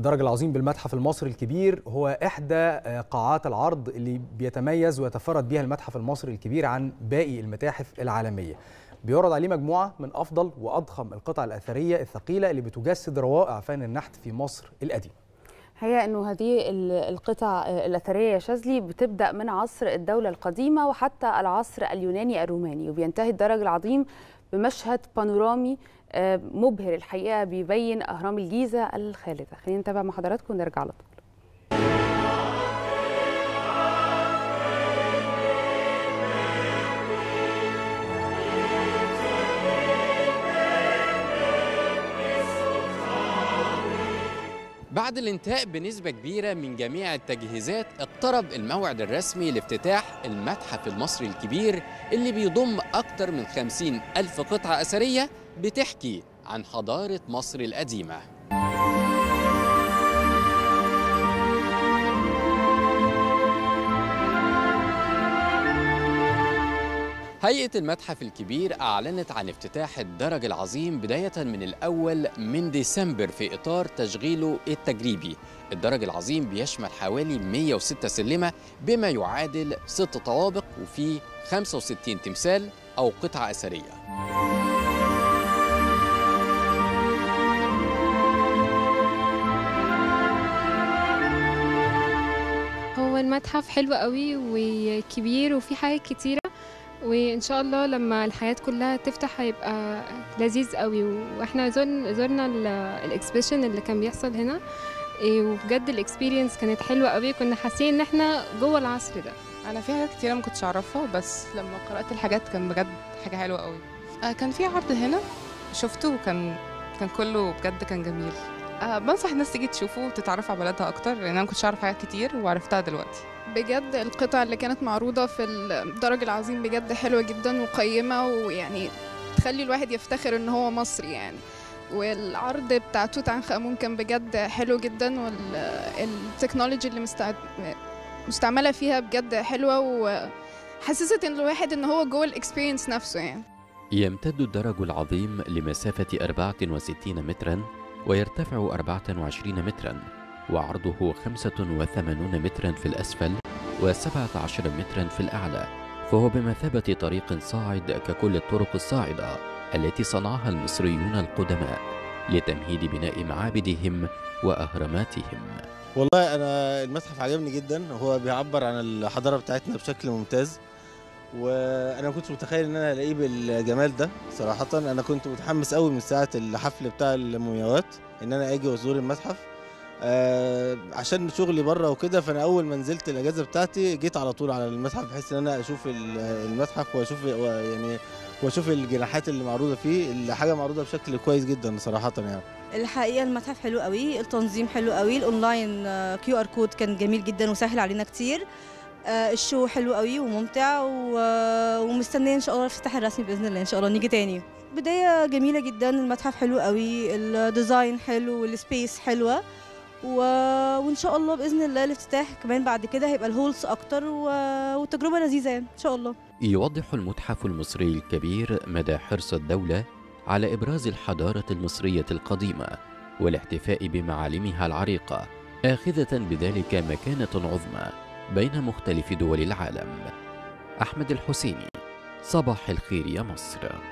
الدرج العظيم بالمتحف المصري الكبير هو إحدى قاعات العرض اللي بيتميز ويتفرد بها المتحف المصري الكبير عن باقي المتاحف العالمية. بيعرض عليه مجموعة من أفضل وأضخم القطع الأثرية الثقيلة اللي بتجسد روائع فن النحت في مصر القديم. هي أنه هذه القطع الأثرية يا شاذلي بتبدأ من عصر الدولة القديمة وحتى العصر اليوناني الروماني، وبينتهي الدرج العظيم بمشهد بانورامي مبهر الحقيقة بيبين أهرام الجيزة الخالدة. خلينا نتابع مع حضراتكم ونرجع على طول. بعد الانتهاء بنسبة كبيرة من جميع التجهيزات، اقترب الموعد الرسمي لافتتاح المتحف المصري الكبير اللي بيضم أكتر من 50,000 قطعة أثرية بتحكي عن حضارة مصر القديمة. هيئة المتحف الكبير أعلنت عن افتتاح الدرج العظيم بداية من الأول من ديسمبر في إطار تشغيله التجريبي. الدرج العظيم بيشمل حوالي 106 سلمة بما يعادل 6 طوابق وفيه 65 تمثال أو قطعة أثرية. المتحف حلو قوي وكبير وفي حاجات كتيرة، وإن شاء الله لما الحياة كلها تفتح هيبقى لذيذ قوي. وإحنا زرنا الإكسبيشن اللي كان بيحصل هنا، وبجد الإكسبيرينس كانت حلوة قوي، كنا حاسين إن إحنا جوه العصر ده. أنا في حاجات كتيرة ما كنتش أعرفها، بس لما قرأت الحاجات كان بجد حاجة حلوة قوي. كان في عرض هنا شفته، كان كله بجد كان جميل. بنصح الناس تيجي تشوفه وتتعرف على بلدها اكتر، لان انا ما كنتش اعرف حاجات كتير وعرفتها دلوقتي. بجد القطع اللي كانت معروضه في الدرج العظيم بجد حلوه جدا وقيمه، ويعني تخلي الواحد يفتخر ان هو مصري يعني. والعرض بتاع توت عنخ امون كان بجد حلو جدا، والتكنولوجي اللي مستعمله فيها بجد حلوه، وحسست ان الواحد ان هو جوه الاكسبيرينس نفسه يعني. يمتد الدرج العظيم لمسافه 64 مترا ويرتفع 24 متراً، وعرضه 85 متراً في الأسفل و17 متراً في الأعلى، فهو بمثابة طريق صاعد ككل الطرق الصاعدة التي صنعها المصريون القدماء لتمهيد بناء معابدهم وأهراماتهم. والله أنا المتحف عجبني جداً، هو بيعبر عن الحضارة بتاعتنا بشكل ممتاز، وانا ما كنتش متخيل ان انا الاقيه بالجمال ده صراحه. انا كنت متحمس قوي من ساعه الحفل بتاع المومياوات ان انا اجي وازور المتحف، عشان شغلي بره وكده. فانا اول ما نزلت الاجازه بتاعتي جيت على طول على المتحف بحيث ان انا اشوف المتحف واشوف الجناحات اللي معروضه فيه، اللي حاجه معروضه بشكل كويس جدا صراحه يعني. الحقيقه المتحف حلو قوي، التنظيم حلو قوي، الاونلاين QR كود كان جميل جدا وسهل علينا كتير. الشو حلو قوي وممتع، ومستنيه ان شاء الله الافتتاح الرسمي باذن الله، ان شاء الله نيجي تاني. بدايه جميله جدا، المتحف حلو قوي، الديزاين حلو والسبيس حلوه، وان شاء الله باذن الله الافتتاح كمان بعد كده هيبقى الهولز اكتر، والتجربه لذيذه يعني ان شاء الله. يوضح المتحف المصري الكبير مدى حرص الدوله على ابراز الحضاره المصريه القديمه والاحتفاء بمعالمها العريقه، آخذة بذلك مكانه عظمى بين مختلف دول العالم. أحمد الحسيني، صباح الخير يا مصر.